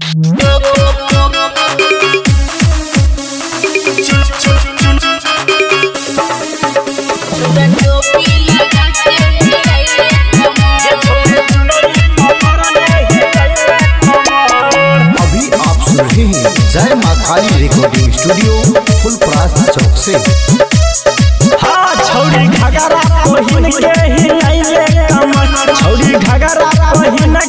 जय माँ Kali recording studio Phulparas चौक से। हाँ छौड़ी घाघरा पहिन के ही आइले कमर, छौड़ी घाघरा पहिन के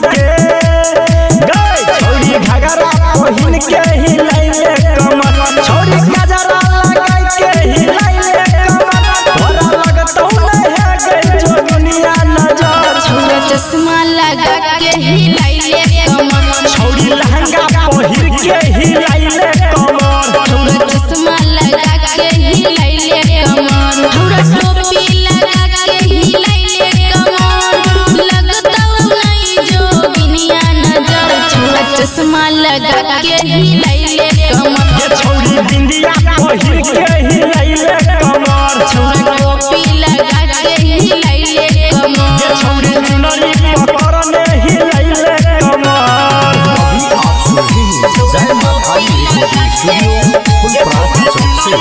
गए, छौड़ी घाघरा पहिन के ही आइले कमर, छौड़ी गजरा लगाई के ही आइले कमर, भरा लगतौ नहीं है गई जो दुनिया नजर, छौड़ा चश्मा लगा के ही आइले कमर, छौड़ी लहंगा पहिर के ही लगा के ही लैले कमर, ये छौड़ी बिंदिया पहिर के ही लैले कमर, छौड़ा टोपी लगा के ही लैले कमर, ये छौड़ी चुनरी पकड़ में ही लैले कमर। अभी आप सुन रहे हैं जय मां Kali recording studio Phulparas चौक से।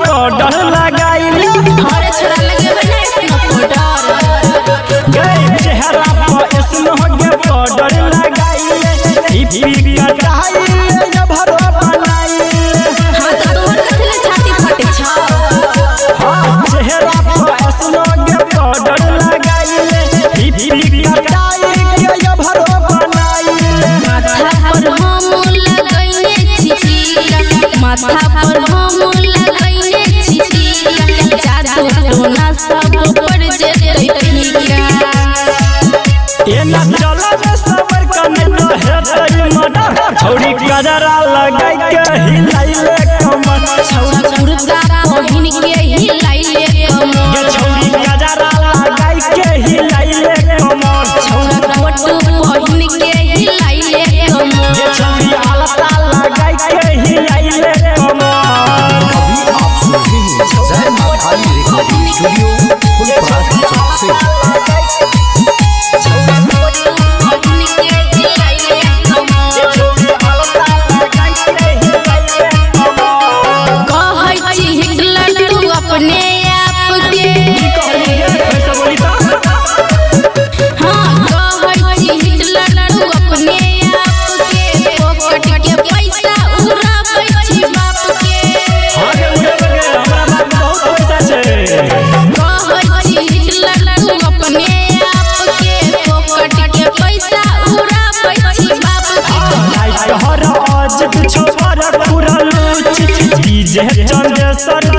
माथा पर हम लगाइने छिछिया, जादू टोना सब पर जेते ठिकिया, एना चलो जे सबर कने तो हेतै मडर, छौड़ी गजरा लगाई के हिलाइले कमर, छौड़ा कुर्ता पहिन के हिलाइले कमर, ये छौड़ी गजरा लगाई के हिलाइले कमर, छौड़ा कोटो पहिन के हिलाइले कमर, ये छौड़ी आलता लगाई के हिलाइले। जय मां Kali recording studio Phulparas चौक से। सर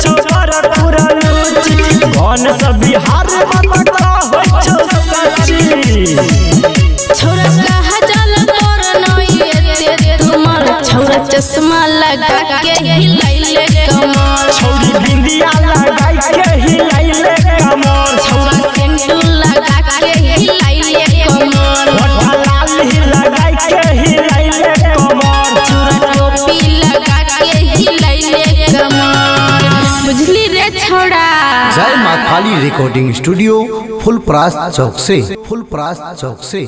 चोर पुरालू गन सब बिहार में पता हो छो सच्ची, छोरा कहा जल तोर नहीं एते तुमार, छोरा चश्मा लगा के हिलाइले कमर, छौड़ी बिंदिया लगाई के हिलाइले कमर, छौड़ा सेंटू लगा के हिलाइले कमर, ओठा लाल लगाई के हिलाइले कमर, छोरा टोपी लगा के हिलाइले कमर। जय मां Kali recording studio Phulparas चौक से।